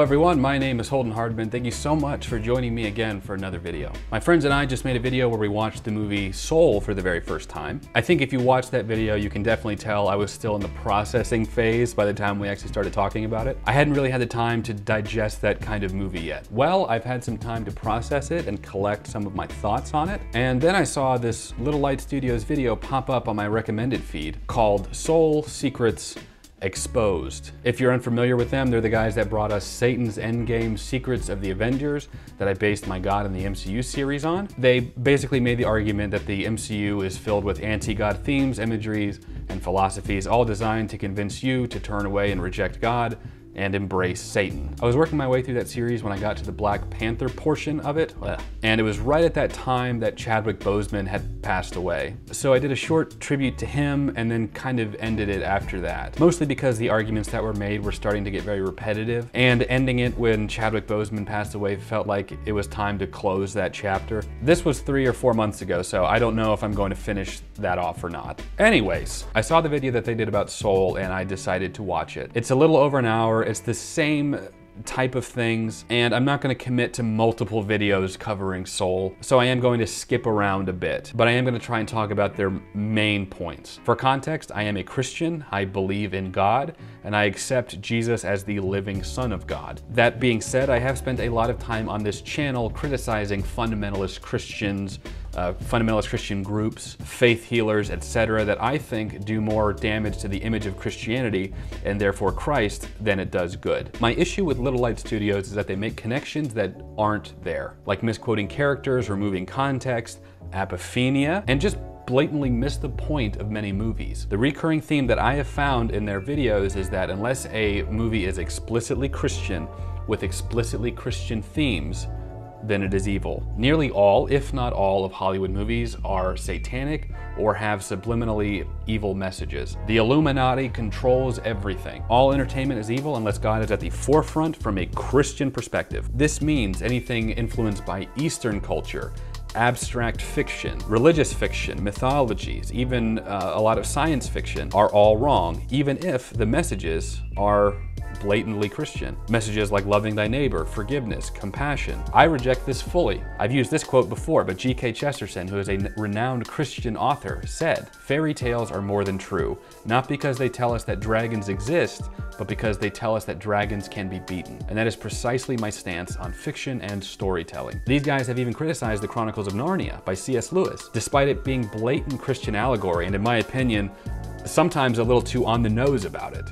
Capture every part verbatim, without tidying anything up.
Hello everyone, my name is Holden Hardman. Thank you so much for joining me again for another video. My friends and I just made a video where we watched the movie Soul for the very first time. I think if you watched that video, you can definitely tell I was still in the processing phase by the time we actually started talking about it. I hadn't really had the time to digest that kind of movie yet. Well, I've had some time to process it and collect some of my thoughts on it. And then I saw this Little Light Studios video pop up on my recommended feed called Soul Secrets: Exposed. If you're unfamiliar with them, they're the guys that brought us Satan's Endgame Secrets of the Avengers that I based my God in the M C U series on. They basically made the argument that the M C U is filled with anti-God themes, imageries, and philosophies, all designed to convince you to turn away and reject God and embrace Satan. I was working my way through that series when I got to the Black Panther portion of it, and it was right at that time that Chadwick Boseman had passed away. So I did a short tribute to him and then kind of ended it after that, mostly because the arguments that were made were starting to get very repetitive, and ending it when Chadwick Boseman passed away felt like it was time to close that chapter. This was three or four months ago, so I don't know if I'm going to finish that off or not. Anyways, I saw the video that they did about Soul and I decided to watch it. It's a little over an hour. It's the same type of things, and I'm not going to commit to multiple videos covering Soul, so I am going to skip around a bit, but I am going to try and talk about their main points. For context, I am a Christian, I believe in God, and I accept Jesus as the living Son of God. That being said, I have spent a lot of time on this channel criticizing fundamentalist Christians, Uh, fundamentalist Christian groups, faith healers, et cetera, that I think do more damage to the image of Christianity and therefore Christ than it does good. My issue with Little Light Studios is that they make connections that aren't there, like misquoting characters, removing context, apophenia, and just blatantly miss the point of many movies. The recurring theme that I have found in their videos is that unless a movie is explicitly Christian with explicitly Christian themes, then it is evil. Nearly all, if not all, of Hollywood movies are satanic or have subliminally evil messages. The Illuminati controls everything. All entertainment is evil unless God is at the forefront from a Christian perspective. This means anything influenced by Eastern culture, abstract fiction, religious fiction, mythologies, even uh, a lot of science fiction are all wrong, even if the messages are blatantly Christian. Messages like loving thy neighbor, forgiveness, compassion. I reject this fully. I've used this quote before, but G K Chesterton, who is a renowned Christian author, said, "Fairy tales are more than true, not because they tell us that dragons exist, but because they tell us that dragons can be beaten." And that is precisely my stance on fiction and storytelling. These guys have even criticized the Chronicles of Narnia by C S Lewis, despite it being blatant Christian allegory, and in my opinion, sometimes a little too on the nose about it.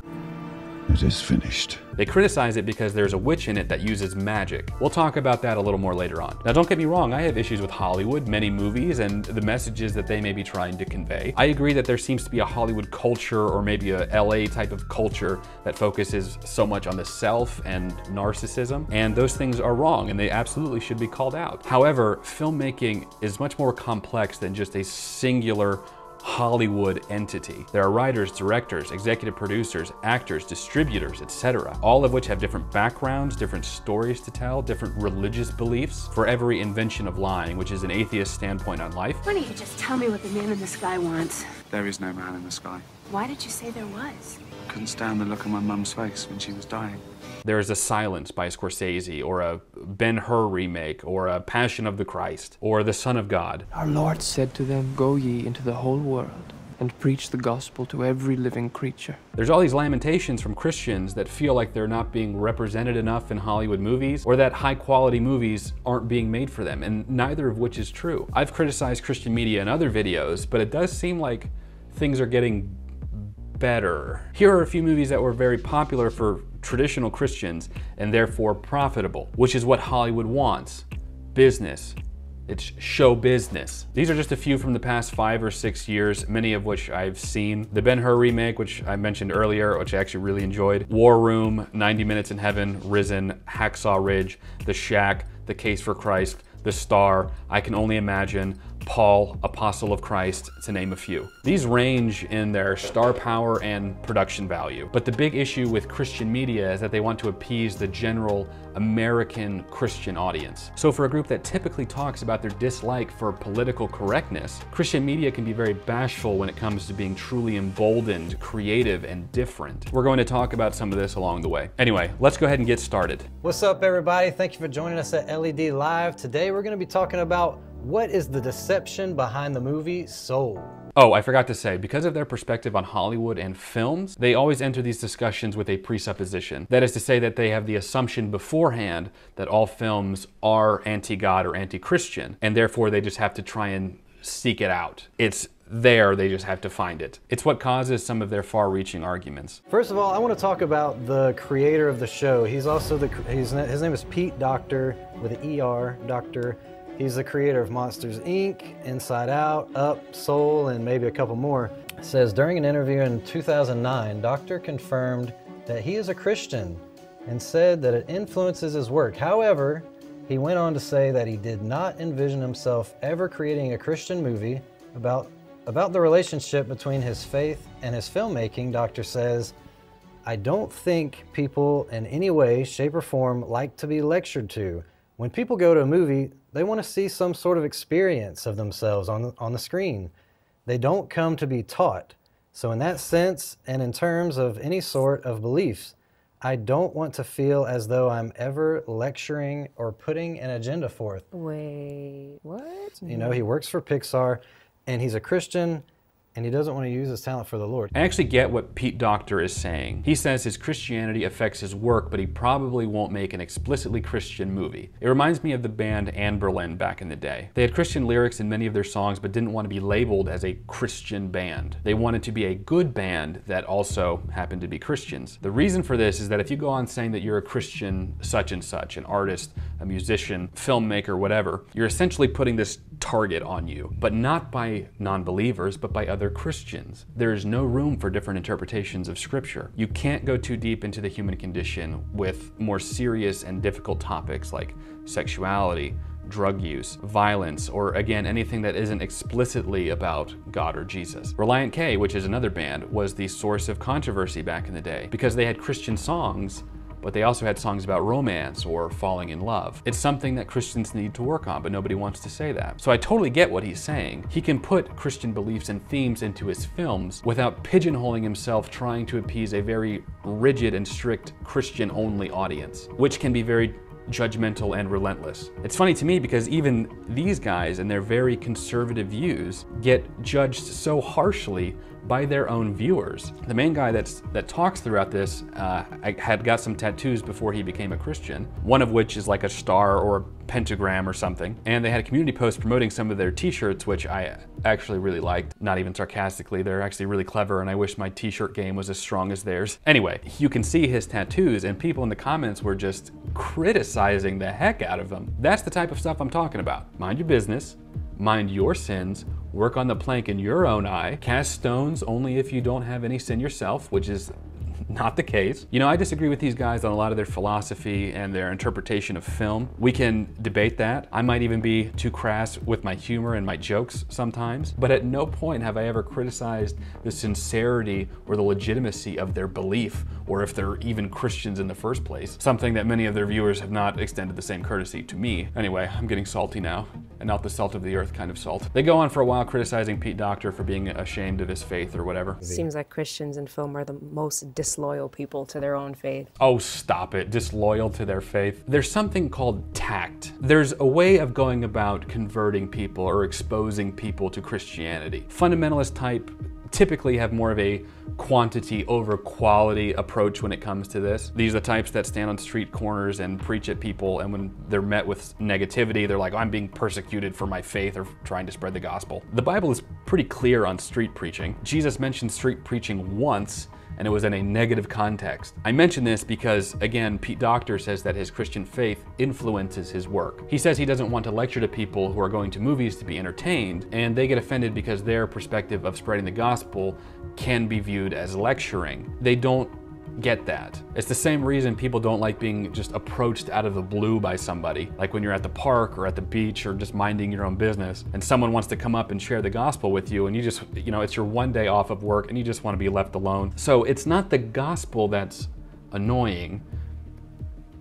It is finished. They criticize it because there's a witch in it that uses magic. We'll talk about that a little more later on. Now, don't get me wrong, I have issues with Hollywood, many movies, and the messages that they may be trying to convey. I agree that there seems to be a Hollywood culture, or maybe a L A type of culture, that focuses so much on the self and narcissism, and those things are wrong, and they absolutely should be called out. However, filmmaking is much more complex than just a singular Hollywood entity. There are writers, directors, executive producers, actors, distributors, et cetera, all of which have different backgrounds, different stories to tell, different religious beliefs. For every invention of lying, which is an atheist standpoint on life. Why don't you just tell me what the man in the sky wants? There is no man in the sky. Why did you say there was? I couldn't stand the look on my mum's face when she was dying. There is a Silence by Scorsese, or a Ben-Hur remake, or a Passion of the Christ, or the Son of God. Our Lord said to them, "Go ye into the whole world and preach the gospel to every living creature." There's all these lamentations from Christians that feel like they're not being represented enough in Hollywood movies, or that high quality movies aren't being made for them, and neither of which is true. I've criticized Christian media in other videos, but it does seem like things are getting better. Here are a few movies that were very popular for traditional Christians and therefore profitable, which is what Hollywood wants. Business. It's show business. These are just a few from the past five or six years, many of which I've seen. The Ben-Hur remake, which I mentioned earlier, which I actually really enjoyed. War Room, ninety minutes in Heaven, Risen, Hacksaw Ridge, The Shack, The Case for Christ, The Star, I Can Only Imagine, Paul, Apostle of Christ, to name a few. These range in their star power and production value. But the big issue with Christian media is that they want to appease the general American Christian audience. So for a group that typically talks about their dislike for political correctness, Christian media can be very bashful when it comes to being truly emboldened, creative, and different. We're going to talk about some of this along the way. Anyway, let's go ahead and get started. What's up, everybody? Thank you for joining us at L E D Live. Today we're going to be talking about what is the deception behind the movie Soul. Oh, I forgot to say, because of their perspective on Hollywood and films, they always enter these discussions with a presupposition. That is to say that they have the assumption beforehand that all films are anti-God or anti-Christian, and therefore they just have to try and seek it out. It's there, they just have to find it. It's what causes some of their far-reaching arguments. First of all, I want to talk about the creator of the show. He's also the, he's, his name is Pete Docter, with an E R, Doctor. He's the creator of Monsters, Incorporated, Inside Out, Up, Soul, and maybe a couple more. It says, during an interview in two thousand nine, Docter confirmed that he is a Christian and said that it influences his work. However, he went on to say that he did not envision himself ever creating a Christian movie. About, about the relationship between his faith and his filmmaking, Docter says, I don't think people in any way, shape, or form like to be lectured to. When people go to a movie, they want to see some sort of experience of themselves on the, on the screen. They don't come to be taught. So in that sense, and in terms of any sort of beliefs, I don't want to feel as though I'm ever lecturing or putting an agenda forth. Wait, what? You know, he works for Pixar, and he's a Christian, and he doesn't want to use his talent for the Lord. I actually get what Pete Docter is saying. He says his Christianity affects his work, but he probably won't make an explicitly Christian movie. It reminds me of the band Anberlin back in the day. They had Christian lyrics in many of their songs, but didn't want to be labeled as a Christian band. They wanted to be a good band that also happened to be Christians. The reason for this is that if you go on saying that you're a Christian such and such, an artist, a musician, filmmaker, whatever, you're essentially putting this target on you, but not by non-believers, but by other Christians. There is no room for different interpretations of Scripture. You can't go too deep into the human condition with more serious and difficult topics like sexuality, drug use, violence, or again, anything that isn't explicitly about God or Jesus. Relient K, which is another band, was the source of controversy back in the day because they had Christian songs, but they also had songs about romance or falling in love. It's something that Christians need to work on, but nobody wants to say that. So I totally get what he's saying. He can put Christian beliefs and themes into his films without pigeonholing himself trying to appease a very rigid and strict Christian-only audience, which can be very judgmental and relentless. It's funny to me because even these guys and their very conservative views get judged so harshly by their own viewers. The main guy that's, that talks throughout this uh, had got some tattoos before he became a Christian, one of which is like a star or a pentagram or something. And they had a community post promoting some of their t-shirts, which I actually really liked, not even sarcastically. They're actually really clever, and I wish my t-shirt game was as strong as theirs. Anyway, you can see his tattoos, and people in the comments were just criticizing the heck out of them. That's the type of stuff I'm talking about. Mind your business, mind your sins, work on the plank in your own eye, cast stones only if you don't have any sin yourself, which is not the case. You know, I disagree with these guys on a lot of their philosophy and their interpretation of film. We can debate that. I might even be too crass with my humor and my jokes sometimes, but at no point have I ever criticized the sincerity or the legitimacy of their belief, or if they're even Christians in the first place, something that many of their viewers have not extended the same courtesy to me. Anyway, I'm getting salty now, and not the salt of the earth kind of salt. They go on for a while criticizing Pete Docter for being ashamed of his faith or whatever. Seems like Christians in film are the most dis Disloyal people to their own faith. Oh, stop it. Disloyal to their faith. There's something called tact. There's a way of going about converting people or exposing people to Christianity. Fundamentalist type typically have more of a quantity over quality approach when it comes to this. These are the types that stand on street corners and preach at people, and when they're met with negativity, they're like, I'm being persecuted for my faith or trying to spread the gospel. The Bible is pretty clear on street preaching. Jesus mentioned street preaching once, and it was in a negative context. I mention this because, again, Pete Docter says that his Christian faith influences his work. He says he doesn't want to lecture to people who are going to movies to be entertained, and they get offended because their perspective of spreading the gospel can be viewed as lecturing. They don't get that. It's the same reason people don't like being just approached out of the blue by somebody. Like when you're at the park or at the beach or just minding your own business and someone wants to come up and share the gospel with you and you just, you know, it's your one day off of work and you just want to be left alone. So it's not the gospel that's annoying,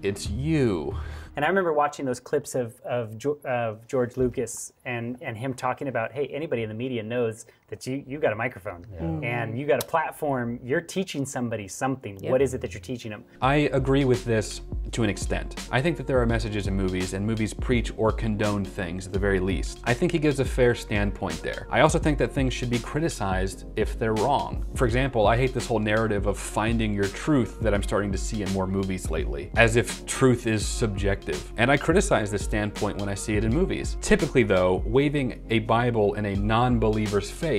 it's you. And I remember watching those clips of, of, of George Lucas and, and him talking about, hey, anybody in the media knows that you, you got a microphone yeah. mm. and you got a platform. You're teaching somebody something. Yep. What is it that you're teaching them? I agree with this to an extent. I think that there are messages in movies, and movies preach or condone things at the very least. I think he gives a fair standpoint there. I also think that things should be criticized if they're wrong. For example, I hate this whole narrative of finding your truth that I'm starting to see in more movies lately, as if truth is subjective. And I criticize this standpoint when I see it in movies. Typically though, waving a Bible in a non-believer's face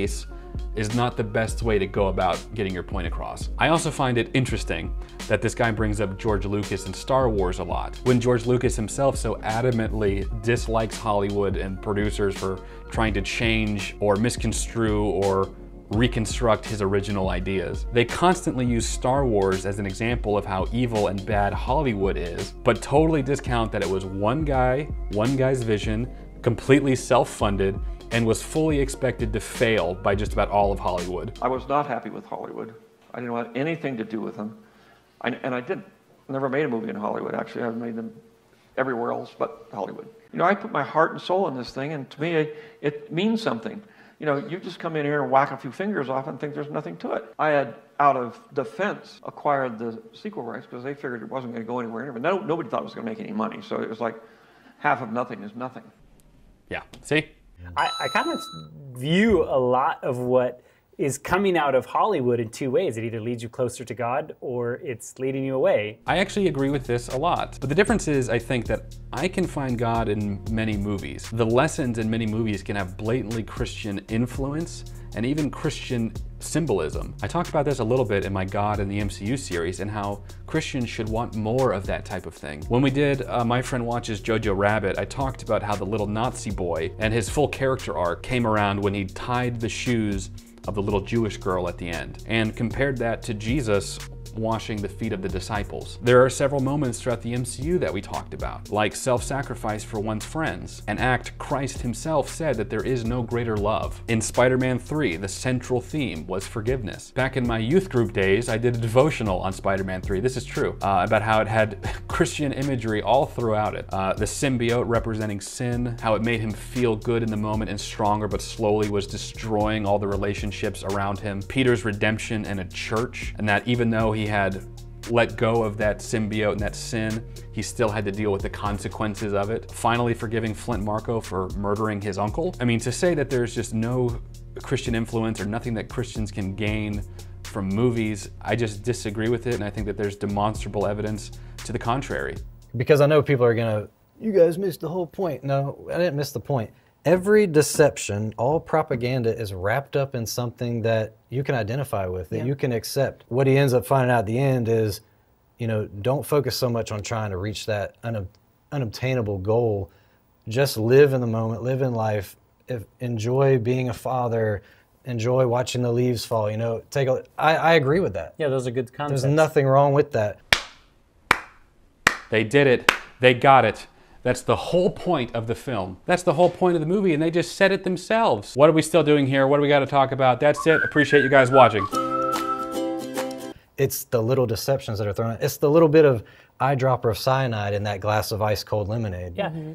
is not the best way to go about getting your point across. I also find it interesting that this guy brings up George Lucas and Star Wars a lot, when George Lucas himself so adamantly dislikes Hollywood and producers for trying to change or misconstrue or reconstruct his original ideas. They constantly use Star Wars as an example of how evil and bad Hollywood is, but totally discount that it was one guy, one guy's vision, completely self-funded, and was fully expected to fail by just about all of Hollywood. I was not happy with Hollywood. I didn't want anything to do with them. I, and I did, never made a movie in Hollywood, actually. I've made them everywhere else but Hollywood. You know, I put my heart and soul in this thing, and to me, it, it means something. You know, you just come in here and whack a few fingers off and think there's nothing to it. I had, out of defense, acquired the sequel rights because they figured it wasn't going to go anywhere. Anyway. No, nobody thought it was going to make any money, so it was like half of nothing is nothing. Yeah, see? I, I kind of view a lot of what is coming out of Hollywood in two ways. It either leads you closer to God or it's leading you away. I actually agree with this a lot. But the difference is, I think that I can find God in many movies. The lessons in many movies can have blatantly Christian influence and even Christian symbolism. I talked about this a little bit in my God in the M C U series and how Christians should want more of that type of thing. When we did uh, My Friend Watches Jojo Rabbit, I talked about how the little Nazi boy and his full character arc came around when he tied the shoes of the little Jewish girl at the end, and compared that to Jesus washing the feet of the disciples. There are several moments throughout the M C U that we talked about, like self-sacrifice for one's friends, an act Christ himself said that there is no greater love. In Spider-Man three, the central theme was forgiveness. Back in my youth group days, I did a devotional on Spider-Man three, this is true, uh, about how it had Christian imagery all throughout it. Uh, the symbiote representing sin, how it made him feel good in the moment and stronger, but slowly was destroying all the relationships around him. Peter's redemption in a church, and that even though he had let go of that symbiote and that sin, he still had to deal with the consequences of it. Finally forgiving Flint Marko for murdering his uncle. I mean, to say that there's just no Christian influence or nothing that Christians can gain from movies, I just disagree with it, and I think that there's demonstrable evidence to the contrary. Because I know people are gonna, you guys missed the whole point. No, I didn't miss the point. Every deception, all propaganda is wrapped up in something that you can identify with, that yeah. you can accept. What he ends up finding out at the end is, you know, don't focus so much on trying to reach that un unobtainable goal. Just live in the moment, live in life, if, enjoy being a father, enjoy watching the leaves fall, you know, take a, I, I agree with that. Yeah, those are good concepts. There's nothing wrong with that. They did it, they got it. That's the whole point of the film. That's the whole point of the movie, and they just said it themselves. What are we still doing here? What do we got to talk about? That's it. Appreciate you guys watching. It's the little deceptions that are thrown out. It's the little bit of eyedropper of cyanide in that glass of ice cold lemonade. Yeah. Mm-hmm.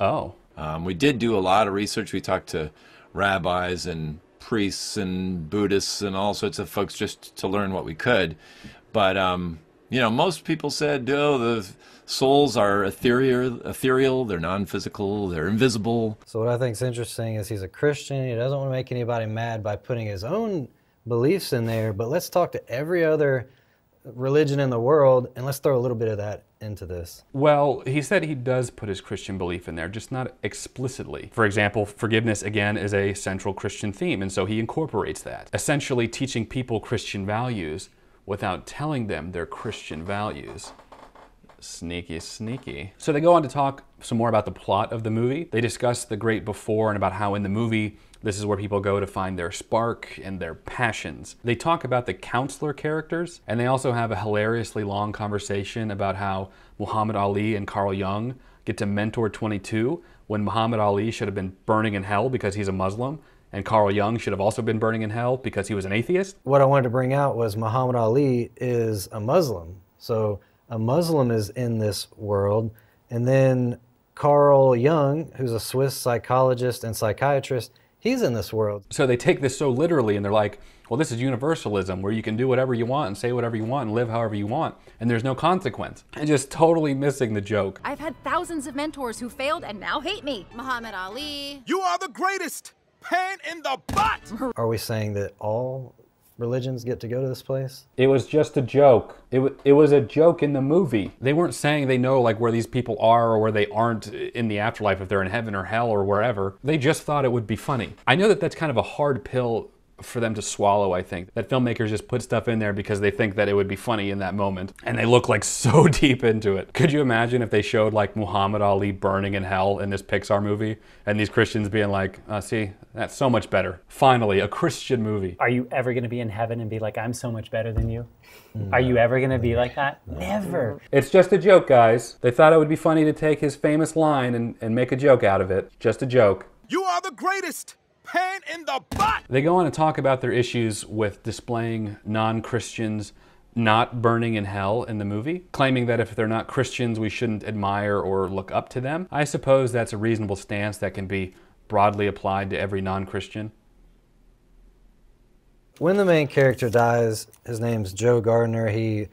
Oh. Um, we did do a lot of research. We talked to rabbis and priests and Buddhists and all sorts of folks just to learn what we could. But, um, you know, most people said, oh, the souls are ethereal, ethereal, they're non-physical, they're invisible. So what I think is interesting is he's a Christian, he doesn't want to make anybody mad by putting his own beliefs in there, but let's talk to every other religion in the world and let's throw a little bit of that into this. Well, he said he does put his Christian belief in there, just not explicitly. For example, forgiveness again is a central Christian theme, and so he incorporates that, essentially teaching people Christian values without telling them their Christian values. Sneaky, sneaky. So they go on to talk some more about the plot of the movie. They discuss the great before and about how in the movie, this is where people go to find their spark and their passions. They talk about the counselor characters, and they also have a hilariously long conversation about how Muhammad Ali and Carl Jung get to mentor twenty-two when Muhammad Ali should have been burning in hell because he's a Muslim, and Carl Jung should have also been burning in hell because he was an atheist. What I wanted to bring out was Muhammad Ali is a Muslim. So a Muslim is in this world, and then Carl Jung, who's a Swiss psychologist and psychiatrist, he's in this world. So they take this so literally, and they're like, well, this is universalism, where you can do whatever you want and say whatever you want and live however you want, and there's no consequence. And just totally missing the joke. I've had thousands of mentors who failed and now hate me. Muhammad Ali. You are the greatest. Pain in the butt. Are we saying that all religions get to go to this place? It was just a joke. It, w it was a joke in the movie. They weren't saying they know like where these people are or where they aren't in the afterlife, if they're in heaven or hell or wherever. They just thought it would be funny. I know that that's kind of a hard pill for them to swallow, I think. That filmmakers just put stuff in there because they think that it would be funny in that moment. And they look like so deep into it. Could you imagine if they showed like Muhammad Ali burning in hell in this Pixar movie and these Christians being like, uh, see, that's so much better. Finally, a Christian movie. Are you ever gonna be in heaven and be like, I'm so much better than you? No. Are you ever gonna be like that? No. Never. It's just a joke, guys. They thought it would be funny to take his famous line and, and make a joke out of it. Just a joke. You are the greatest. Pain in the butt! They go on to talk about their issues with displaying non-Christians not burning in hell in the movie, claiming that if they're not Christians, we shouldn't admire or look up to them. I suppose that's a reasonable stance that can be broadly applied to every non-Christian. When the main character dies, his name's Joe Gardner. He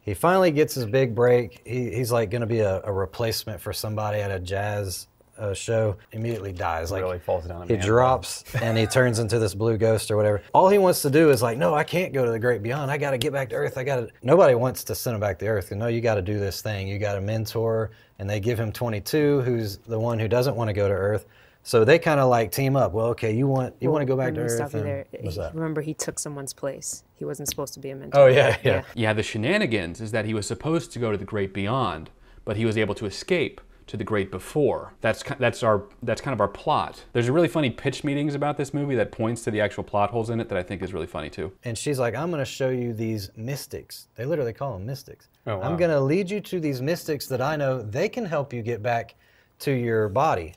he finally gets his big break. He, he's like gonna be a, a replacement for somebody at a jazz Uh, show. Immediately dies. Like really falls down. He drops and he turns into this blue ghost or whatever. All he wants to do is like, no, I can't go to the great beyond. I got to get back to Earth. I got to. Nobody wants to send him back to Earth. No, you got to do this thing. You got a mentor, and they give him twenty-two, who's the one who doesn't want to go to Earth. So they kind of like team up. Well, okay, you want you well, want to go back to Earth. Stop you there. What's that? Remember, he took someone's place. He wasn't supposed to be a mentor. Oh yeah, yeah, yeah. Yeah, the shenanigans is that he was supposed to go to the great beyond, but he was able to escape to the great before. That's that's our that's kind of our plot. There's a really funny pitch meetings about this movie that points to the actual plot holes in it that I think is really funny too. And she's like, I'm gonna show you these mystics. They literally call them mystics. Oh, wow. I'm gonna lead you to these mystics that I know. They can help you get back to your body.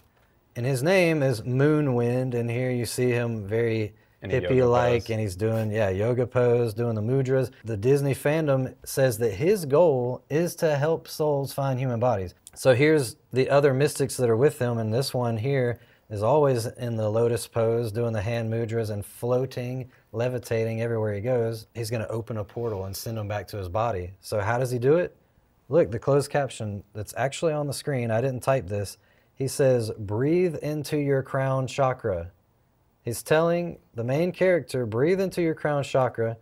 And his name is Moonwind, and here you see him very hippie-like, and he's doing, yeah, yoga pose, doing the mudras. The Disney fandom says that his goal is to help souls find human bodies. So here's the other mystics that are with him, and this one here is always in the lotus pose, doing the hand mudras and floating, levitating everywhere he goes. He's gonna open a portal and send him back to his body. So how does he do it? Look, the closed caption that's actually on the screen, I didn't type this. He says, breathe into your crown chakra. He's telling the main character, breathe into your crown chakra.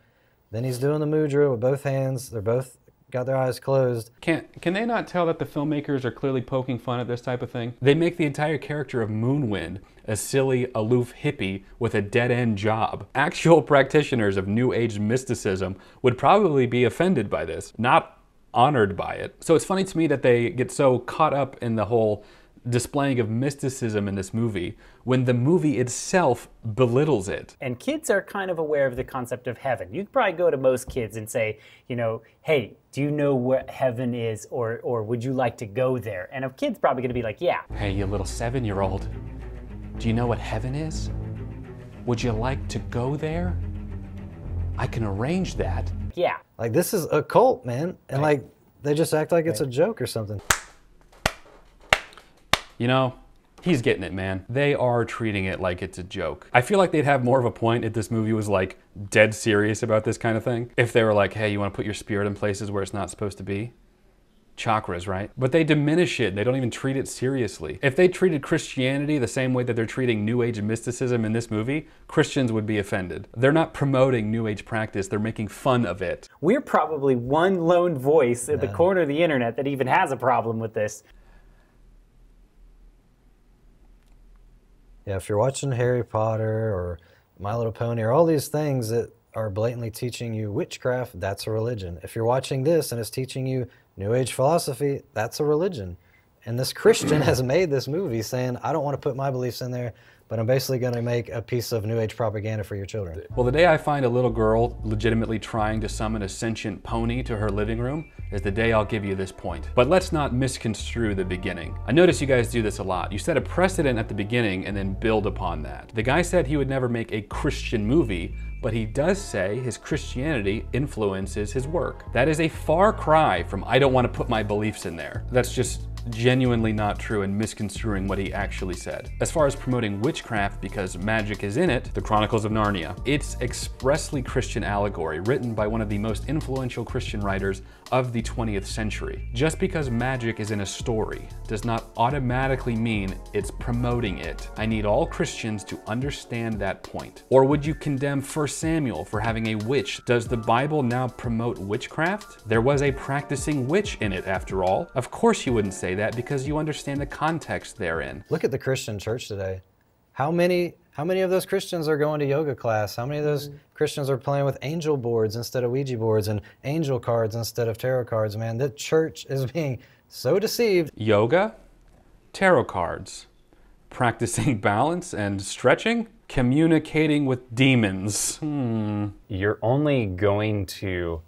Then he's doing the mudra with both hands. They're both got their eyes closed. Can, can they not tell that the filmmakers are clearly poking fun at this type of thing? They make the entire character of Moonwind a silly, aloof hippie with a dead-end job. Actual practitioners of New Age mysticism would probably be offended by this, not honored by it. So it's funny to me that they get so caught up in the whole displaying of mysticism in this movie when the movie itself belittles it. And kids are kind of aware of the concept of heaven. You'd probably go to most kids and say, you know, hey, do you know what heaven is, or or would you like to go there? And a kid's probably gonna be like, yeah. Hey, you little seven-year-old, do you know what heaven is? Would you like to go there? I can arrange that. Yeah. Like, this is a cult, man. And right. Like, they just act like right. It's a joke or something. You know, he's getting it, man. They are treating it like it's a joke. I feel like they'd have more of a point if this movie was like dead serious about this kind of thing. If they were like, hey, you want to put your spirit in places where it's not supposed to be? Chakras, right? But they diminish it. They don't even treat it seriously. If they treated Christianity the same way that they're treating New Age mysticism in this movie, Christians would be offended. They're not promoting New Age practice. They're making fun of it. We're probably one lone voice at the corner of the internet that even has a problem with this. Yeah, if you're watching Harry Potter or My Little Pony or all these things that are blatantly teaching you witchcraft, that's a religion. If you're watching this and it's teaching you New Age philosophy, that's a religion. And this Christian has made this movie saying, I don't want to put my beliefs in there, but I'm basically going to make a piece of New Age propaganda for your children. Well, the day I find a little girl legitimately trying to summon a sentient pony to her living room is the day I'll give you this point. But let's not misconstrue the beginning. I notice you guys do this a lot. You set a precedent at the beginning and then build upon that. The guy said he would never make a Christian movie, but he does say his Christianity influences his work. That is a far cry from, I don't want to put my beliefs in there. That's just genuinely not true and misconstruing what he actually said. As far as promoting witchcraft because magic is in it, the Chronicles of Narnia, it's expressly Christian allegory written by one of the most influential Christian writers of the twentieth century. Just because magic is in a story does not automatically mean it's promoting it. I need all Christians to understand that point. Or would you condemn First Samuel for having a witch? Does the Bible now promote witchcraft? There was a practicing witch in it after all. Of course you wouldn't say that because you understand the context therein. Look at the Christian church today. How many, how many of those Christians are going to yoga class? How many of those Christians are playing with angel boards instead of Ouija boards and angel cards instead of tarot cards? Man, the church is being so deceived. Yoga, tarot cards, practicing balance and stretching, communicating with demons. Hmm. You're only going to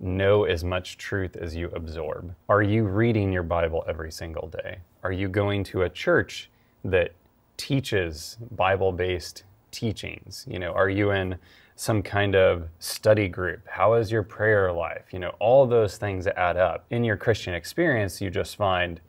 know as much truth as you absorb. Are you reading your Bible every single day? Are you going to a church that teaches Bible-based teachings? You know, are you in some kind of study group? How is your prayer life? You know, all those things add up. In your Christian experience, you just find,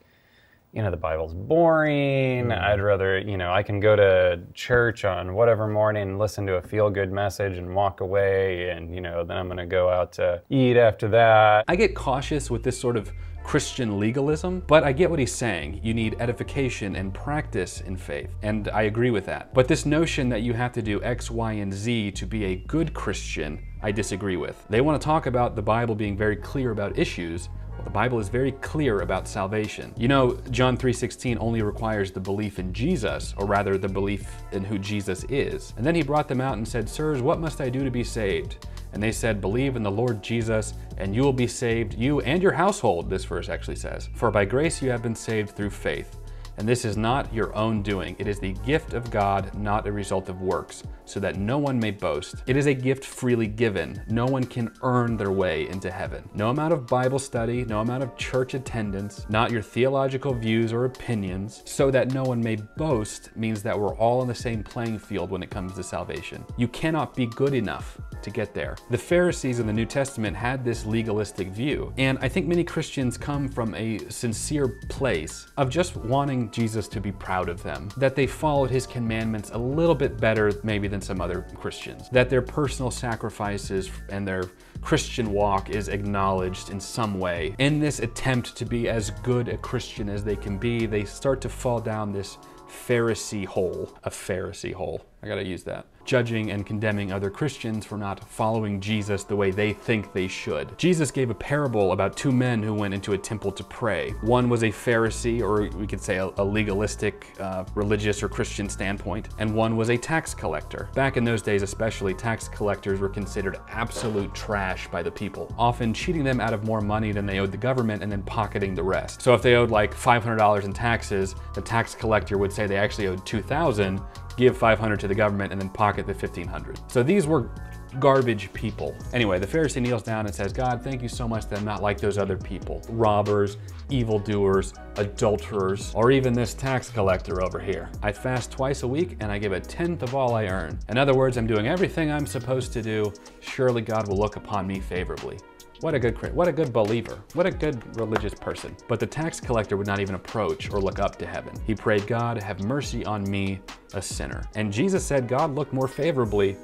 you know, the Bible's boring. Mm-hmm. I'd rather, you know, I can go to church on whatever morning, listen to a feel-good message and walk away, and, you know, then I'm gonna go out to eat after that. I get cautious with this sort of Christian legalism, but I get what he's saying. You need edification and practice in faith, and I agree with that. But this notion that you have to do X, Y, and Z to be a good Christian, I disagree with. They want to talk about the Bible being very clear about issues. The Bible is very clear about salvation. You know, John three sixteen only requires the belief in Jesus, or rather the belief in who Jesus is. And then he brought them out and said, sirs, what must I do to be saved? And they said, believe in the Lord Jesus, and you will be saved, you and your household, this verse actually says. For by grace you have been saved through faith. And this is not your own doing. It is the gift of God, not a result of works, so that no one may boast. It is a gift freely given. No one can earn their way into heaven. No amount of Bible study, no amount of church attendance, not your theological views or opinions, so that no one may boast means that we're all on the same playing field when it comes to salvation. You cannot be good enough to get there. The Pharisees in the New Testament had this legalistic view, and I think many Christians come from a sincere place of just wanting Jesus to be proud of them, that they followed his commandments a little bit better maybe than some other Christians, that their personal sacrifices and their Christian walk is acknowledged in some way. In this attempt to be as good a Christian as they can be, they start to fall down this Pharisee hole, a Pharisee hole. I gotta use that. Judging and condemning other Christians for not following Jesus the way they think they should. Jesus gave a parable about two men who went into a temple to pray. One was a Pharisee, or we could say a, a legalistic, uh, religious or Christian standpoint, and one was a tax collector. Back in those days especially, tax collectors were considered absolute trash by the people, often cheating them out of more money than they owed the government and then pocketing the rest. So if they owed like five hundred dollars in taxes, the tax collector would say they actually owed two thousand dollars, give five hundred dollars to the government and then pocket the fifteen hundred dollars. So these were garbage people. Anyway, the Pharisee kneels down and says, God, thank you so much that I'm not like those other people, robbers, evildoers, adulterers, or even this tax collector over here. I fast twice a week and I give a tenth of all I earn. In other words, I'm doing everything I'm supposed to do. Surely God will look upon me favorably. What a good, what a good believer. What a good religious person. But the tax collector would not even approach or look up to heaven. He prayed, God, have mercy on me, a sinner. And Jesus said, God looked more favorably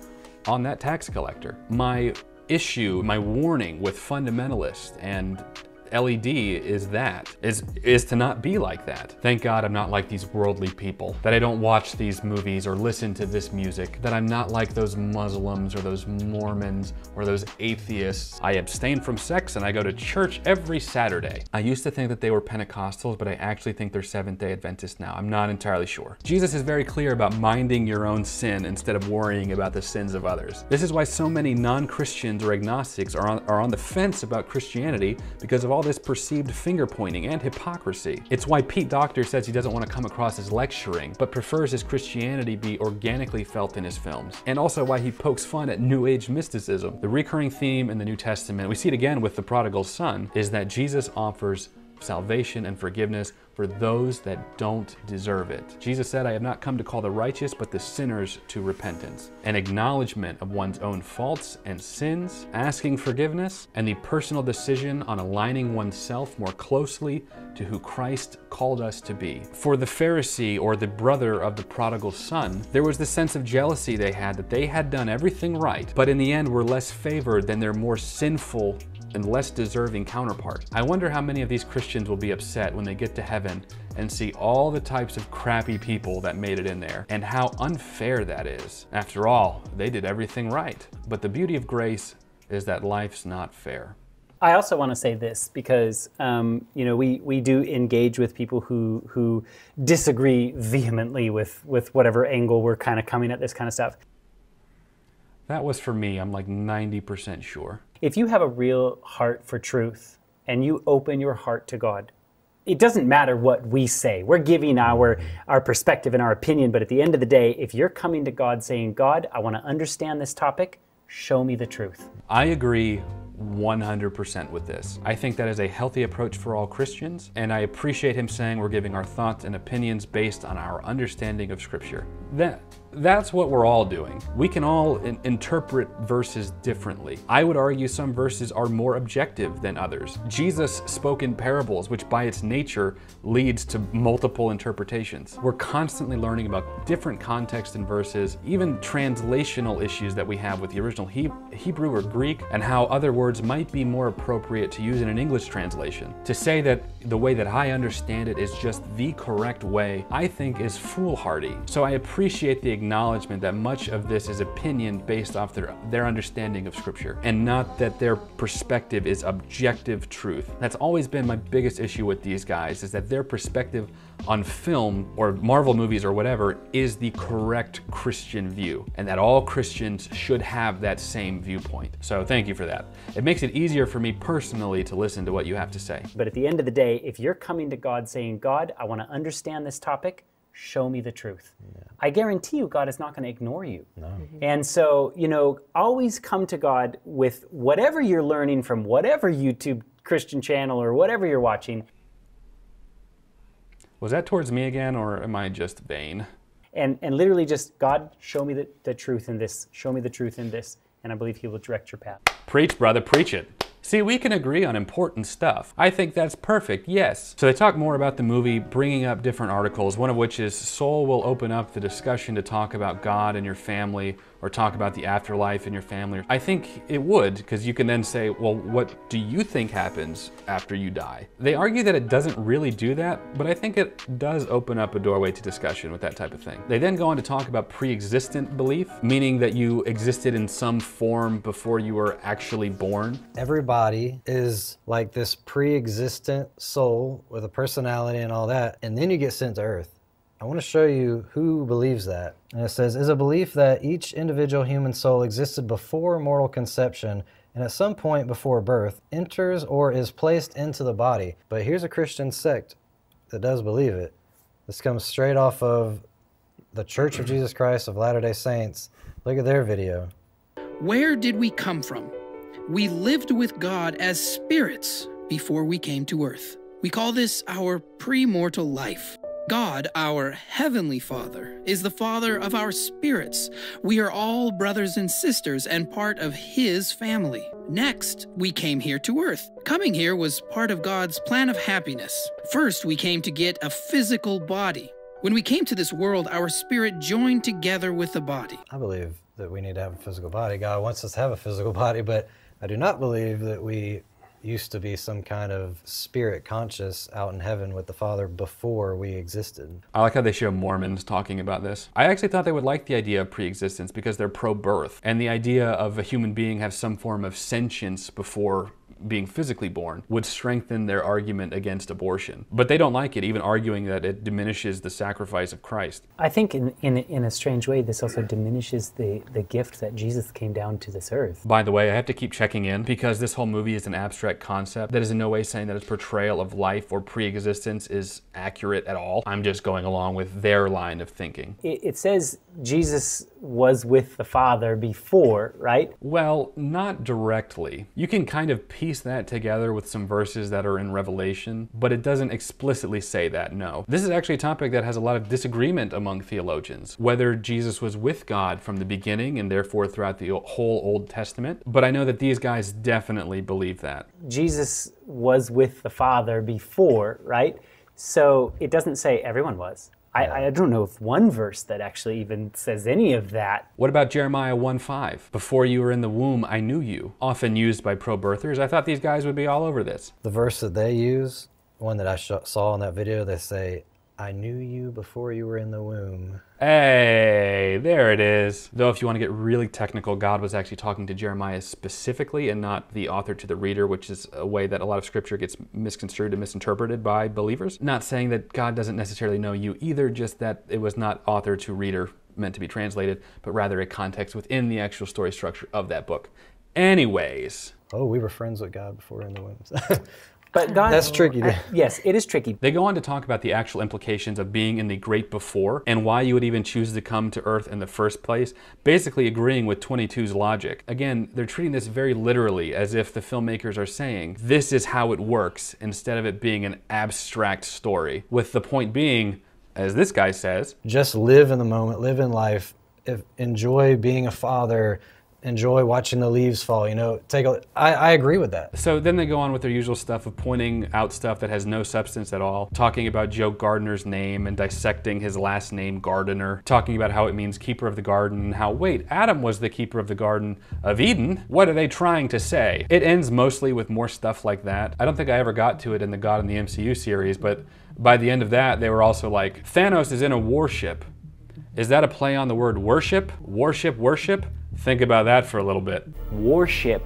on that tax collector. My issue, my warning with fundamentalists and L E D is that, is, is to not be like that. Thank God I'm not like these worldly people, that I don't watch these movies or listen to this music, that I'm not like those Muslims or those Mormons or those atheists. I abstain from sex and I go to church every Saturday. I used to think that they were Pentecostals, but I actually think they're Seventh-day Adventists now. I'm not entirely sure. Jesus is very clear about minding your own sin instead of worrying about the sins of others. This is why so many non-Christians or agnostics are on, are on the fence about Christianity because of all all this perceived finger pointing and hypocrisy. It's why Pete Docter says he doesn't want to come across as lecturing, but prefers his Christianity be organically felt in his films. And also why he pokes fun at New Age mysticism. The recurring theme in the New Testament, we see it again with the prodigal son, is that Jesus offers salvation and forgiveness for those that don't deserve it. Jesus said, I have not come to call the righteous, but the sinners to repentance. An acknowledgement of one's own faults and sins, asking forgiveness, and the personal decision on aligning oneself more closely to who Christ called us to be. For the Pharisee or the brother of the prodigal son, there was the sense of jealousy they had that they had done everything right, but in the end were less favored than their more sinful and less deserving counterpart. I wonder how many of these Christians will be upset when they get to heaven and see all the types of crappy people that made it in there, and how unfair that is. After all, they did everything right. But the beauty of grace is that life's not fair. I also want to say this because um, you know we we do engage with people who who disagree vehemently with with whatever angle we're kind of coming at this kind of stuff. That was for me, I'm like ninety percent sure. If you have a real heart for truth and you open your heart to God, it doesn't matter what we say. We're giving our, our perspective and our opinion, but at the end of the day, if you're coming to God saying, God, I want to understand this topic, show me the truth. I agree one hundred percent with this. I think that is a healthy approach for all Christians, and I appreciate him saying we're giving our thoughts and opinions based on our understanding of Scripture. That, that's what we're all doing. We can all in interpret verses differently. I would argue some verses are more objective than others. Jesus spoke in parables, which by its nature leads to multiple interpretations. We're constantly learning about different contexts and verses, even translational issues that we have with the original he Hebrew or Greek, and how other words might be more appropriate to use in an English translation. To say that the way that I understand it is just the correct way, I think is foolhardy. So I appreciate the acknowledgement that much of this is opinion based off their, their understanding of Scripture, and not that their perspective is objective truth. That's always been my biggest issue with these guys, is that their perspective on film or Marvel movies or whatever is the correct Christian view, and that all Christians should have that same viewpoint. So thank you for that. It makes it easier for me personally to listen to what you have to say. But at the end of the day, if you're coming to God saying, God, I want to understand this topic, show me the truth. Yeah. I guarantee you God is not going to ignore you. No. Mm-hmm. And so, you know, always come to God with whatever you're learning from whatever YouTube Christian channel or whatever you're watching. Was that towards me again, or am I just vain? And, and literally just, God, show me the, the truth in this. Show me the truth in this. And I believe he will direct your path. Preach, brother, preach it. See, we can agree on important stuff. I think that's perfect, yes. So they talk more about the movie, bringing up different articles, one of which is Soul will open up the discussion to talk about God and your family, or talk about the afterlife and your family. I think it would, because you can then say, well, what do you think happens after you die? They argue that it doesn't really do that, but I think it does open up a doorway to discussion with that type of thing. They then go on to talk about pre-existent belief, meaning that you existed in some form before you were actually born. Everybody body is like this pre-existent soul with a personality and all that, and then you get sent to earth. I want to show you who believes that. And it says, is a belief that each individual human soul existed before mortal conception and at some point before birth, enters or is placed into the body. But here's a Christian sect that does believe it. This comes straight off of the Church of Jesus Christ of Latter-day Saints. Look at their video. Where did we come from? We lived with God as spirits before we came to earth. We call this our premortal life. God, our Heavenly Father, is the Father of our spirits. We are all brothers and sisters and part of His family. Next, we came here to earth. Coming here was part of God's plan of happiness. First, we came to get a physical body. When we came to this world, our spirit joined together with the body. I believe that we need to have a physical body. God wants us to have a physical body, but I do not believe that we used to be some kind of spirit conscious out in heaven with the Father before we existed. I like how they show Mormons talking about this. I actually thought they would like the idea of pre-existence because they're pro-birth, and the idea of a human being have some form of sentience before being physically born would strengthen their argument against abortion. But they don't like it, even arguing that it diminishes the sacrifice of Christ. I think in, in, in a strange way, this also diminishes the, the gift that Jesus came down to this earth. By the way, I have to keep checking in because this whole movie is an abstract concept that is in no way saying that its portrayal of life or pre-existence is accurate at all. I'm just going along with their line of thinking. It, it says Jesus was with the Father before, right? Well, not directly. You can kind of piece that together with some verses that are in Revelation, but it doesn't explicitly say that, no. This is actually a topic that has a lot of disagreement among theologians, whether Jesus was with God from the beginning and therefore throughout the whole Old Testament, but I know that these guys definitely believe that. Jesus was with the Father before, right? So it doesn't say everyone was. I, I don't know if one verse that actually even says any of that. What about Jeremiah one five? Before you were in the womb, I knew you. Often used by pro-birthers. I thought these guys would be all over this. The verse that they use, the one that I saw in that video, they say, I knew you before you were in the womb. Hey, there it is. Though if you want to get really technical, God was actually talking to Jeremiah specifically and not the author to the reader, which is a way that a lot of scripture gets misconstrued and misinterpreted by believers. Not saying that God doesn't necessarily know you either, just that it was not author to reader meant to be translated, but rather a context within the actual story structure of that book. Anyways. Oh, we were friends with God before in the womb. But God, that's tricky. I, yes, it is tricky. They go on to talk about the actual implications of being in the great before and why you would even choose to come to earth in the first place, basically agreeing with twenty-two's logic. Again, they're treating this very literally as if the filmmakers are saying, this is how it works, instead of it being an abstract story. With the point being, as this guy says, just live in the moment, live in life, if, enjoy being a father, enjoy watching the leaves fall, you know, take a, I, I agree with that. So then they go on with their usual stuff of pointing out stuff that has no substance at all, talking about Joe Gardner's name and dissecting his last name, Gardener, talking about how it means keeper of the garden and how, wait, Adam was the keeper of the Garden of Eden? What are they trying to say? It ends mostly with more stuff like that. I don't think I ever got to it in the God in the M C U series, but by the end of that, they were also like, Thanos is in a warship. Is that a play on the word worship? Worship, worship? Think about that for a little bit. Warship,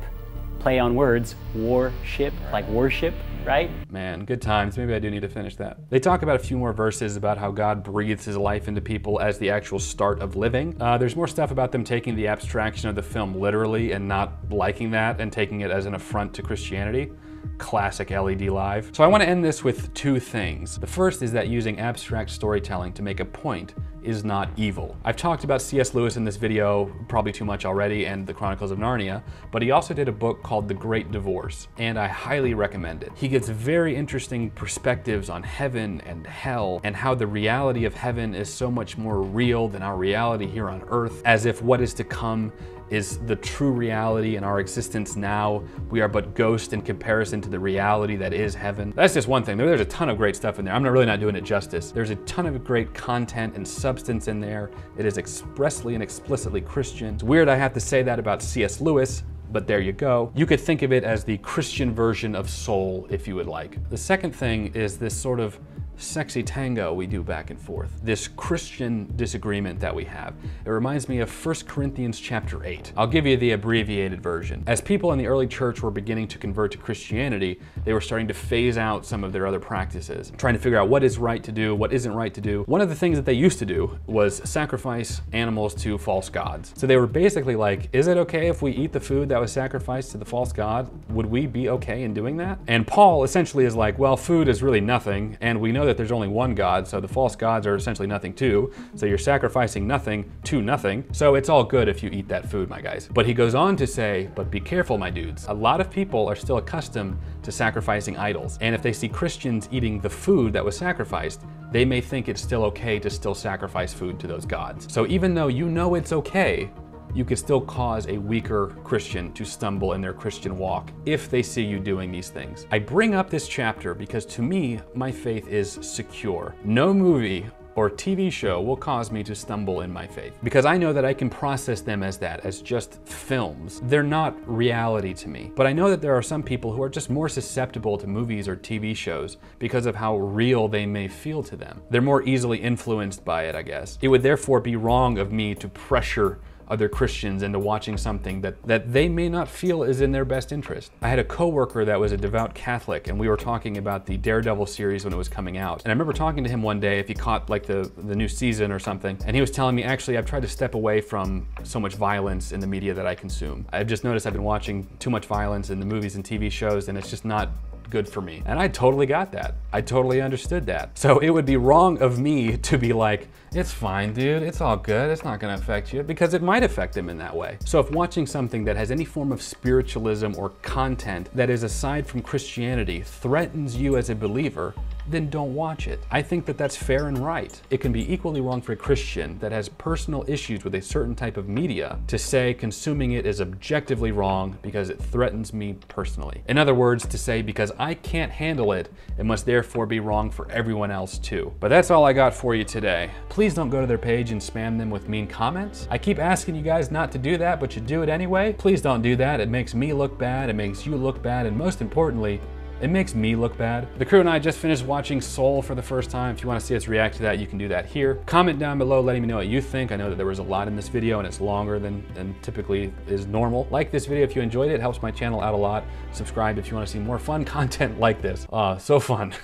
play on words, warship, like worship, right? Man, good times. Maybe I do need to finish that. They talk about a few more verses about how God breathes his life into people as the actual start of living. Uh, there's more stuff about them taking the abstraction of the film literally and not liking that and taking it as an affront to Christianity. Classic L E D Live. So I want to end this with two things. The first is that using abstract storytelling to make a point is not evil. I've talked about C S Lewis in this video probably too much already and the Chronicles of Narnia, but he also did a book called The Great Divorce, and I highly recommend it. He gets very interesting perspectives on heaven and hell and how the reality of heaven is so much more real than our reality here on earth, as if what is to come is the true reality in our existence now. We are but ghosts in comparison to the reality that is heaven. That's just one thing. There's a ton of great stuff in there. I'm not really not doing it justice. There's a ton of great content and substance in there. It is expressly and explicitly Christian. It's weird I have to say that about C S Lewis, but there you go. You could think of it as the Christian version of Soul, if you would like. The second thing is this sort of sexy tango we do back and forth, this Christian disagreement that we have. It reminds me of First Corinthians chapter eight. I'll give you the abbreviated version. As people in the early church were beginning to convert to Christianity, they were starting to phase out some of their other practices, trying to figure out what is right to do, what isn't right to do. One of the things that they used to do was sacrifice animals to false gods. So they were basically like, is it okay if we eat the food that was sacrificed to the false god? Would we be okay in doing that? And Paul essentially is like, well, food is really nothing, and we know that that there's only one God, so the false gods are essentially nothing too, so you're sacrificing nothing to nothing, so it's all good if you eat that food, my guys. But he goes on to say, but be careful, my dudes. A lot of people are still accustomed to sacrificing idols, and if they see Christians eating the food that was sacrificed, they may think it's still okay to still sacrifice food to those gods. So even though you know it's okay, you could still cause a weaker Christian to stumble in their Christian walk if they see you doing these things. I bring up this chapter because to me, my faith is secure. No movie or T V show will cause me to stumble in my faith because I know that I can process them as that, as just films. They're not reality to me. But I know that there are some people who are just more susceptible to movies or T V shows because of how real they may feel to them. They're more easily influenced by it, I guess. It would therefore be wrong of me to pressure other Christians into watching something that, that they may not feel is in their best interest. I had a coworker that was a devout Catholic, and we were talking about the Daredevil series when it was coming out. And I remember talking to him one day if he caught like the, the new season or something, and he was telling me, actually, I've tried to step away from so much violence in the media that I consume. I've just noticed I've been watching too much violence in the movies and T V shows, and it's just not good for me. And I totally got that. I totally understood that. So it would be wrong of me to be like, it's fine, dude, it's all good, it's not gonna affect you, because it might affect them in that way. So if watching something that has any form of spiritualism or content that is aside from Christianity threatens you as a believer, then don't watch it. I think that that's fair and right. It can be equally wrong for a Christian that has personal issues with a certain type of media to say consuming it is objectively wrong because it threatens me personally. In other words, to say because I can't handle it, it must therefore be wrong for everyone else too. But that's all I got for you today. Please don't go to their page and spam them with mean comments. I keep asking you guys not to do that, but you do it anyway. Please don't do that. It makes me look bad, it makes you look bad, and most importantly, it makes me look bad. The crew and I just finished watching Soul for the first time. If you want to see us react to that, you can do that here. Comment down below letting me know what you think. I know that there was a lot in this video and it's longer than, than typically is normal. Like this video if you enjoyed it. It helps my channel out a lot. Subscribe if you want to see more fun content like this. Uh, so fun.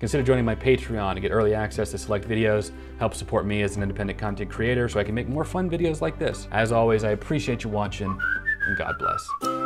Consider joining my Patreon to get early access to select videos. Help support me as an independent content creator so I can make more fun videos like this. As always, I appreciate you watching, and God bless.